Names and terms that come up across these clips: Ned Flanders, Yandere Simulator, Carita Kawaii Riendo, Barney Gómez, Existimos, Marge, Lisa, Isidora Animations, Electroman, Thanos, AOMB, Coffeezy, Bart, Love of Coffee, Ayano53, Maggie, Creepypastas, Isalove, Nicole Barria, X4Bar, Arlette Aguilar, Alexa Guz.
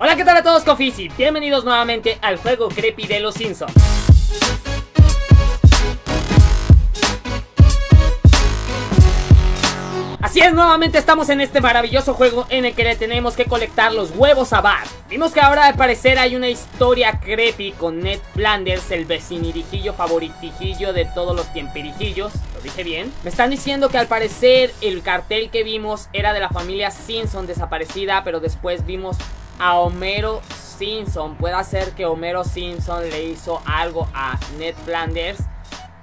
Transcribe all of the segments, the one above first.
Hola, ¿qué tal a todos, Coffeezy? Bienvenidos nuevamente al juego creepy de Los Simpsons. Así es, nuevamente estamos en este maravilloso juego en el que le tenemos que colectar los huevos a Bart. Vimos que ahora al parecer hay una historia creepy con Ned Flanders, el vecinirijillo favoritijillo de todos los tiempirijillos. ¿Lo dije bien? Me están diciendo que al parecer el cartel que vimos era de la familia Simpson desaparecida, pero después vimos a Homero Simpson. Puede ser que Homero Simpson le hizo algo a Ned Flanders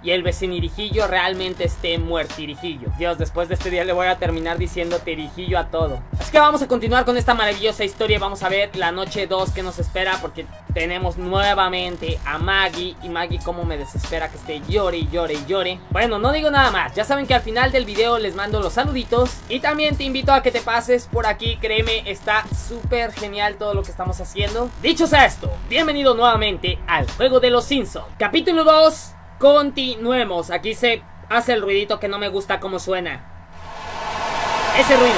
y el vecinirijillo realmente esté muertirijillo. Dios, después de este día le voy a terminar diciendo tirijillo a todo. Así que vamos a continuar con esta maravillosa historia. Vamos a ver la noche 2 que nos espera, porque tenemos nuevamente a Maggie. Y Maggie, como me desespera que esté llore y llore y llore. Bueno, no digo nada más. Ya saben que al final del video les mando los saluditos. Y también te invito a que te pases por aquí. Créeme, está súper genial todo lo que estamos haciendo. Dicho sea esto, bienvenido nuevamente al juego de Los Simpsons. Capítulo 2. Continuemos. Aquí se hace el ruidito que no me gusta como suena. Ese ruido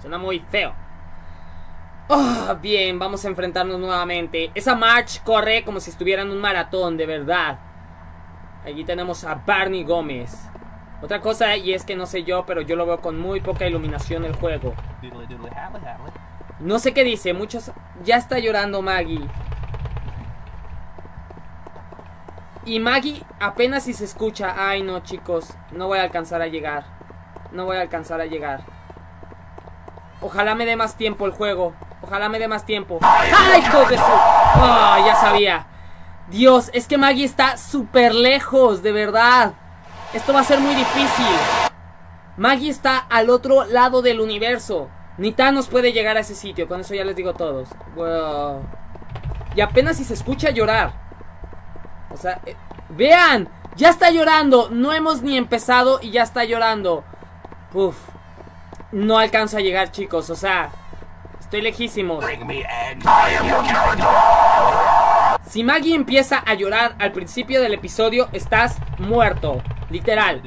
suena muy feo. Bien, vamos a enfrentarnos nuevamente. Esa Marge corre como si estuviera en un maratón, de verdad. Allí tenemos a Barney Gómez. Otra cosa, y es que no sé yo, pero yo lo veo con muy poca iluminación el juego. No sé qué dice, muchos... Ya está llorando Maggie. Y Maggie apenas si se escucha. Ay no, chicos, no voy a alcanzar a llegar. No voy a alcanzar a llegar. Ojalá me dé más tiempo el juego. Ojalá me dé más tiempo. ¡Ay, hijo de su! ¡Ah, ya sabía! Dios, es que Maggie está súper lejos, de verdad. Esto va a ser muy difícil. Maggie está al otro lado del universo. Ni Thanos puede llegar a ese sitio. Con eso ya les digo todos. Wow. Y apenas si se escucha llorar. O sea, vean, ya está llorando. No hemos ni empezado y ya está llorando. Uf, no alcanzo a llegar, chicos. O sea, estoy lejísimo. Si Maggie empieza a llorar al principio del episodio, estás muerto, literal.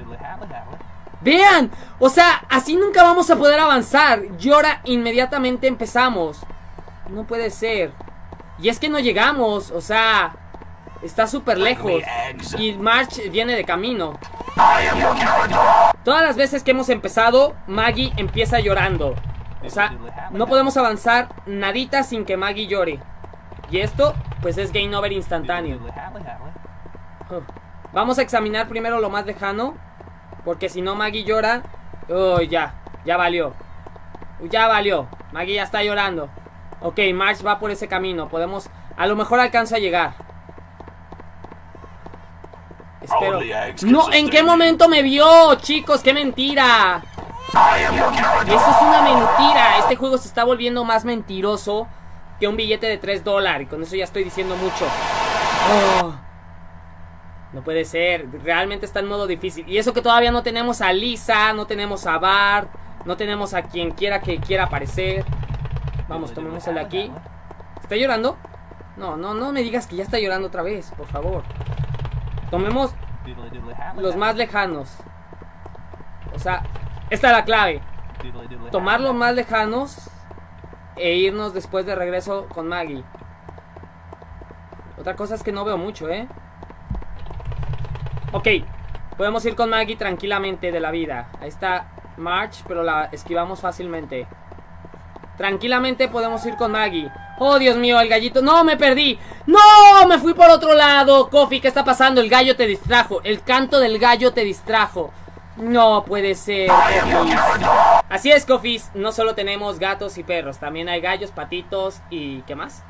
Vean, o sea, así nunca vamos a poder avanzar. Llora, inmediatamente empezamos. No puede ser. Y es que no llegamos, o sea... Está súper lejos. Y Marge viene de camino. Todas las veces que hemos empezado, Maggie empieza llorando. O sea, no podemos avanzar nadita sin que Maggie llore. Y esto, pues es game over instantáneo. Vamos a examinar primero lo más lejano, porque si no Maggie llora... Oh, ya valió. Ya valió, Maggie ya está llorando. Ok, Marge va por ese camino. Podemos, a lo mejor alcanza a llegar. Espero. No, ¿en qué momento me vio? Chicos, qué mentira. Eso es una mentira. Este juego se está volviendo más mentiroso que un billete de $3. Con eso ya estoy diciendo mucho. No puede ser. Realmente está en modo difícil. Y eso que todavía no tenemos a Lisa, no tenemos a Bart, no tenemos a quien quiera que quiera aparecer. Vamos, tomemos el de aquí. ¿Está llorando? No, no me digas que ya está llorando otra vez, por favor. Tomemos los más lejanos. O sea, esta es la clave. Tomar los más lejanos e irnos después de regreso con Maggie. Otra cosa es que no veo mucho, ¿eh? Ok, podemos ir con Maggie tranquilamente de la vida. Ahí está Marge, pero la esquivamos fácilmente. Tranquilamente podemos ir con Maggie. Oh, Dios mío, el gallito. ¡No, me perdí! ¡No! Me fui por otro lado. Coffee, ¿qué está pasando? El gallo te distrajo. El canto del gallo te distrajo. No puede ser, Coffee. Así es, Coffee. No solo tenemos gatos y perros. También hay gallos, patitos y... ¿qué más?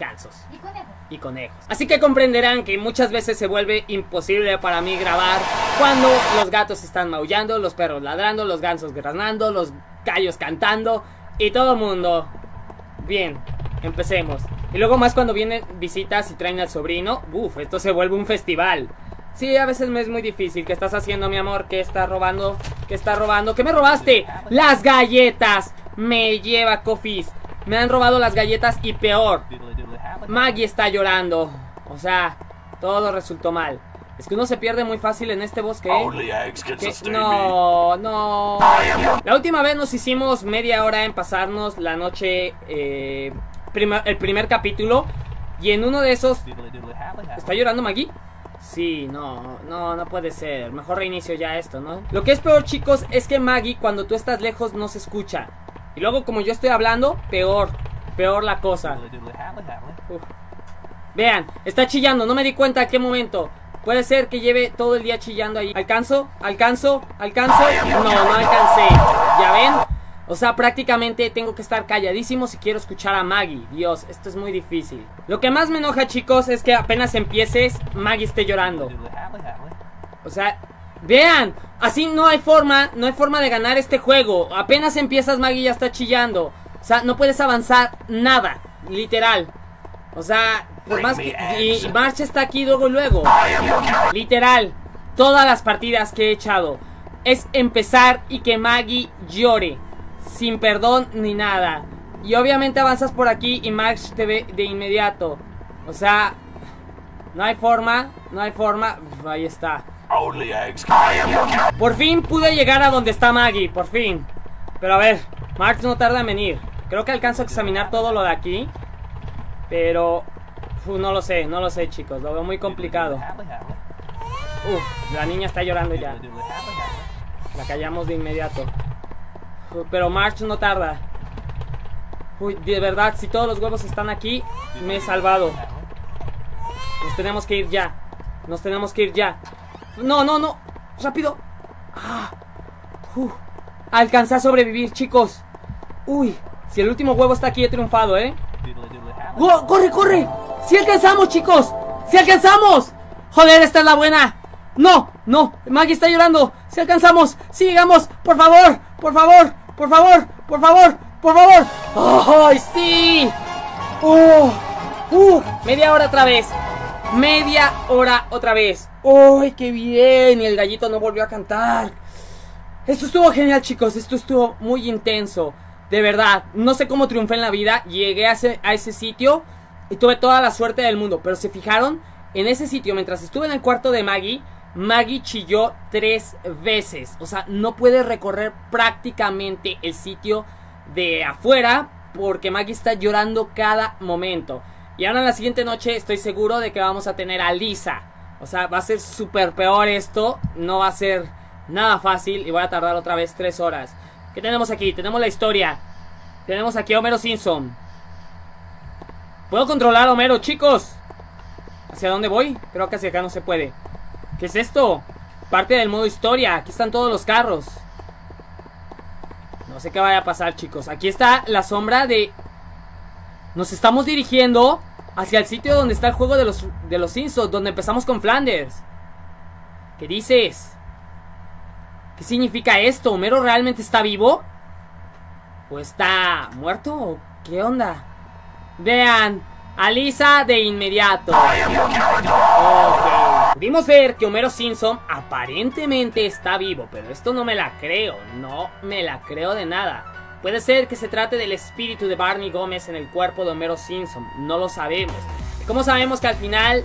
Gansos. Y conejos. Así que comprenderán que muchas veces se vuelve imposible para mí grabar cuando los gatos están maullando, los perros ladrando, los gansos graznando, los gallos cantando y todo el mundo... Bien, empecemos. Y luego más cuando vienen visitas y traen al sobrino. Uf, esto se vuelve un festival. Sí, a veces me es muy difícil. ¿Qué estás haciendo, mi amor? ¿Qué estás robando? ¿Qué estás robando? ¿Qué me robaste? ¡Las galletas! Me lleva Coffee. Me han robado las galletas y peor. Maggie está llorando. O sea, todo resultó mal. Es que uno se pierde muy fácil en este bosque. No, no. La última vez nos hicimos media hora en pasarnos la noche, el primer capítulo. Y en uno de esos... ¿Está llorando Maggie? Sí, no puede ser. Mejor reinicio ya esto, ¿no? Lo que es peor, chicos, es que Maggie, cuando tú estás lejos, no se escucha. Y luego, como yo estoy hablando, peor la cosa. Uf. Vean, está chillando, no me di cuenta a qué momento. Puede ser que lleve todo el día chillando ahí. ¿Alcanzo? No alcancé. ¿Ya ven? O sea, prácticamente tengo que estar calladísimo si quiero escuchar a Maggie. Dios, esto es muy difícil. Lo que más me enoja, chicos, es que apenas empieces, Maggie esté llorando. O sea, vean, así no hay forma de ganar este juego. Apenas empiezas, Maggie ya está chillando. O sea, no puedes avanzar nada, literal. O sea, por más que... Y Marge está aquí luego. Literal, todas las partidas que he echado es empezar y que Maggie llore. Sin perdón ni nada. Y obviamente avanzas por aquí y Marge te ve de inmediato. O sea, no hay forma. Ahí está. Por fin pude llegar a donde está Maggie, por fin. Pero a ver, Marge no tarda en venir. Creo que alcanzo a examinar todo lo de aquí. Pero no lo sé, chicos. Lo veo muy complicado. La niña está llorando ya. La callamos de inmediato. Pero Marge no tarda. Uy, de verdad, si todos los huevos están aquí, me he salvado. Nos tenemos que ir ya. No, rápido. Alcancé a sobrevivir, chicos. Uy, si el último huevo está aquí, he triunfado, ¿eh? ¡Corre! ¡Sí alcanzamos, chicos! ¡Sí alcanzamos! ¡Joder, esta es la buena! No, Maggie está llorando. ¡Sí alcanzamos! ¡Sí llegamos! ¡Por favor! ¡Ay, sí! Media hora otra vez. ¡Ay, qué bien! Y el gallito no volvió a cantar. Esto estuvo genial, chicos. Esto estuvo muy intenso. De verdad, no sé cómo triunfé en la vida. Llegué a ese sitio y tuve toda la suerte del mundo. Pero se fijaron, en ese sitio, mientras estuve en el cuarto de Maggie, Maggie chilló 3 veces. O sea, no puede recorrer prácticamente el sitio de afuera porque Maggie está llorando cada momento. Y ahora en la siguiente noche estoy seguro de que vamos a tener a Lisa. O sea, va a ser súper peor esto. No va a ser nada fácil y voy a tardar otra vez 3 horas. ¿Qué tenemos aquí? Tenemos la historia. Tenemos aquí a Homero Simpson. ¿Puedo controlar a Homero, chicos? ¿Hacia dónde voy? Creo que hacia acá no se puede. ¿Qué es esto? Parte del modo historia. Aquí están todos los carros. No sé qué vaya a pasar, chicos. Aquí está la sombra de... Nos estamos dirigiendo hacia el sitio donde está el juego de los Simpsons, donde empezamos con Flanders. ¿Qué dices? ¿Qué significa esto? ¿Homero realmente está vivo? ¿O está muerto? ¿Qué onda? Vean, a Lisa de inmediato. Ok. Pudimos ver que Homero Simpson aparentemente está vivo, pero esto no me la creo, no me la creo de nada. Puede ser que se trate del espíritu de Barney Gómez en el cuerpo de Homero Simpson, no lo sabemos. ¿Cómo sabemos que al final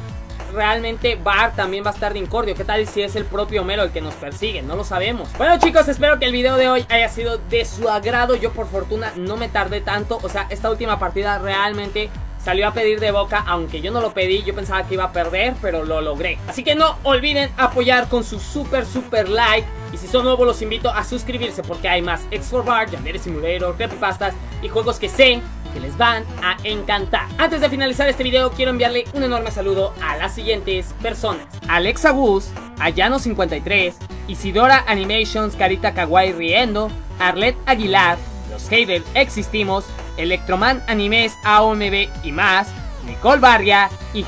realmente Bart también va a estar de incordio? ¿Qué tal si es el propio Homero el que nos persigue? No lo sabemos. Bueno, chicos, espero que el video de hoy haya sido de su agrado. Yo por fortuna no me tardé tanto, o sea, esta última partida realmente... salió a pedir de boca, aunque yo no lo pedí, yo pensaba que iba a perder, pero lo logré. Así que no olviden apoyar con su super like. Y si son nuevos los invito a suscribirse porque hay más X4Bar, Yandere Simulator, Creepypastas y juegos que sé que les van a encantar. Antes de finalizar este video quiero enviarle un enorme saludo a las siguientes personas. Alexa Guz, Ayano53, Isidora Animations, Carita Kawaii Riendo, Arlette Aguilar, Los Hades, Existimos, Electroman, Animes, AOMB y más, Nicole Barria y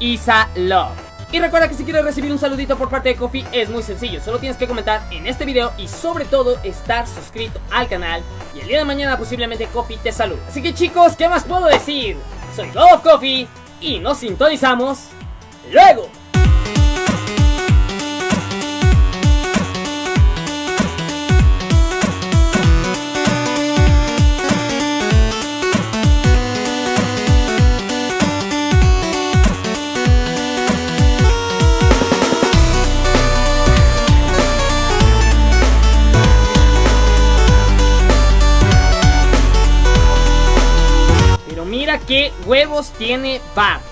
#Isalove. Y recuerda que si quieres recibir un saludito por parte de Coffee es muy sencillo, solo tienes que comentar en este video y sobre todo estar suscrito al canal y el día de mañana posiblemente Coffee te saluda. Así que chicos, ¿qué más puedo decir? Soy Love of Coffee y nos sintonizamos luego. Mira qué huevos tiene Bart.